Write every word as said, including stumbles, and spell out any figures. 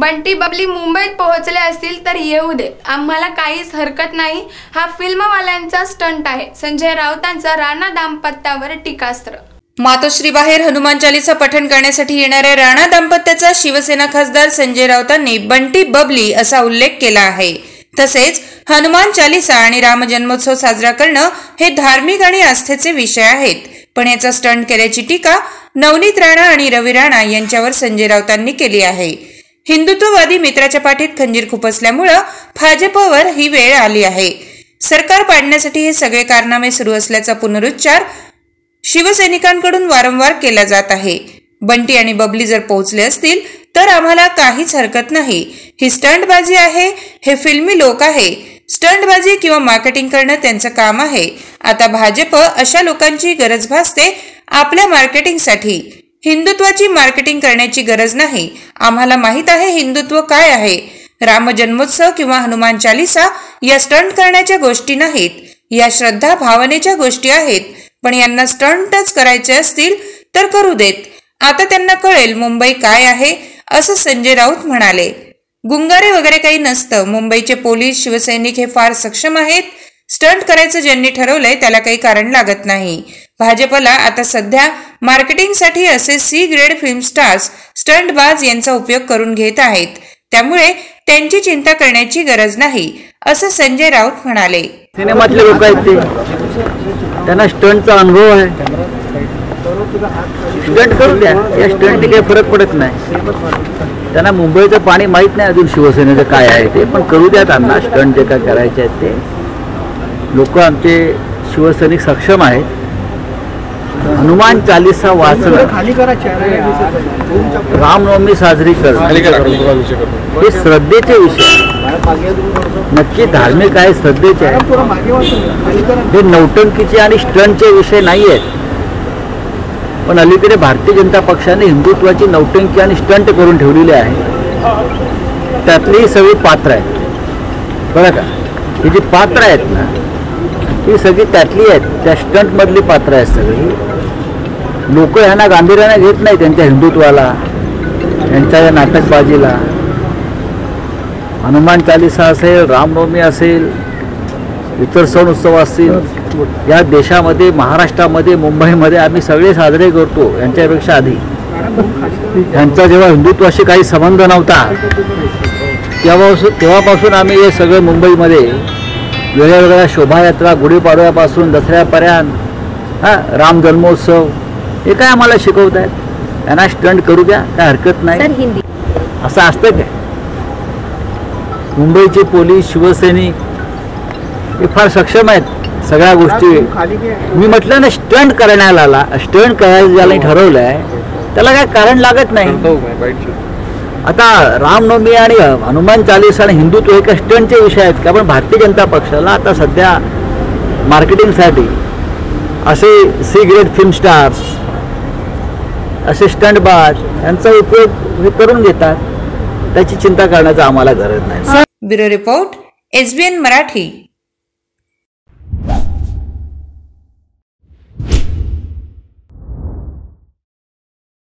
बंटी बबली मुंबईत पोहोचले असतील तर येऊ दे, आम्हाला काहीच हरकत नाही, हा फिल्मवाल्यांचा स्टंट आहे. संजय राऊतांचा राणा दाम्पत्यावर टीकास्त्र. मातोश्री बाहेर हनुमान चालीसा पठण करण्यासाठी येणाऱ्या राणा दाम्पत्याचा शिवसेना खासदार संजय राऊतांनी बंटी बबली असा उल्लेख केला आहे. तसेच हनुमान चालीसा आणि राम जन्मोत्सव साजरा करणं हे धार्मिक आणि आस्थेचे विषय आहेत, पण याचा स्टंट केल्याची टीका नवनीत राणा आणि रवी राणा यांच्यावर संजय राऊतांनी केली आहे. हिंदुत्ववादी मित्राच्या पाठीत खंजीर खुपसल्यामुळे भाजपवर ही वेळ आली आहे. सरकार पाडण्यासाठी हे सगळे कारनामे सुरू असल्याचा पुनरुच्चार शिवसैनिकांकडून वारंवार केला जात आहे. बंटी आणि बबली जर पोहोचले असतील तर आम्हाला काहीच हरकत नाही, ही स्टंटबाजी आहे, हे फिल्मी लोक आहे, स्टंटबाजी किंवा मार्केटिंग करणं त्यांचं काम आहे. आता भाजप अशा लोकांची गरज भासते आपल्या मार्केटिंगसाठी. हिंदुत्वाची मार्केटिंग करण्याची गरज नाही, आम्हाला माहित आहे हिंदुत्व काय आहे. राम जन्मोत्सव किंवा हनुमान चालीसा या स्टंट करण्याच्या गोष्टी नाहीत, या श्रद्धा भावनेच्या गोष्टी आहेत. पण यांना स्टंटच करायचे असतील तर करू देत, आता त्यांना कळेल मुंबई काय आहे, असं संजय राऊत म्हणाले. गुंगारे वगैरे काही नसतं, मुंबईचे पोलीस शिवसैनिक हे फार सक्षम आहेत. स्टंट करायचं ज्यांनी ठरवलंय त्याला काही कारण लागत नाही. भाजपला आता सध्या मार्केटिंगसाठी असे सी ग्रेड फिल्म स्टार्स स्टंटबाज यांचा उपयोग करून घेत आहेत, त्यामुळे त्यांची चिंता करण्याची गरज नाही, असं संजय राऊत म्हणाले. सिनेमातले लोक आहेत ते, त्यांना स्टंटचा अनुभव आहे, स्टंट करून द्या, या स्टंटने काही फरक पडत नाही. त्यांना मुंबईचं पाणी माहीत नाही अजून, शिवसेनेचं काय आहे ते, पण करू द्या त्यांना स्टंट जे काय करायचे आहेत ते. लोक आमचे शिवसैनिक सक्षम आहेत. हनुमान चालीसा वाचणं, रामनवमी साजरी करणं हे श्रद्धेचे विषय नक्की धार्मिक आहे, श्रद्धेचे आहे, हे नौटंकीचे आणि स्टंटचे विषय नाही आहेत. पण अलीकडे भारतीय जनता पक्षाने हिंदुत्वाची नौटंकी आणि स्टंट करून ठेवलेली आहे, त्यातली सगळी पात्र आहेत बरं का. ही जी पात्र आहेत ना ही सगळी त्यातली आहेत, त्या स्टंटमधली पात्र आहेत सगळी. लोक ह्यांना गांभीर्याने घेत नाही, त्यांच्या हिंदुत्वाला, त्यांच्या या नाटकबाजीला. हनुमान चालीसा असेल, रामनवमी असेल, इतर सण उत्सव असतील, या देशामध्ये, महाराष्ट्रामध्ये, मुंबईमध्ये आम्ही सगळे साजरे करतो. यांच्यापेक्षा आधी यांचा जेव्हा हिंदुत्वाशी काही संबंध नव्हता तेव्हापासून तेव्हापासून आम्ही हे सगळे मुंबईमध्ये वेगळ्या वेगळ्या शोभायात्रा, गुढीपाडव्यापासून दसऱ्यापर्यंत, हां, राम जन्मोत्सव, हे काय आम्हाला शिकवत आहेत. त्यांना स्टंट करू द्या, काय हरकत नाही, असं असतं काय. मुंबईचे पोलीस शिवसैनिक हे फार सक्षम आहेत सगळ्या गोष्टी. मी म्हटलं ना, स्टंट करण्याला, स्टंट करायला ज्याला ठरवलं आहे त्याला काय कारण लागत नाही. आता रामनवमी आणि हनुमान चालीसा आणि हिंदुत्व हे काय स्टंटचे विषय आहेत का? पण भारतीय जनता पक्षाला आता सध्या मार्केटिंगसाठी असे सी ग्रेड फिल्म स्टार्स, असे स्टंटबाज यांचा उपयोग हे करून घेतात, त्याची चिंता करण्याचा आम्हाला गरज नाही. Bureau report, S B N Marathi.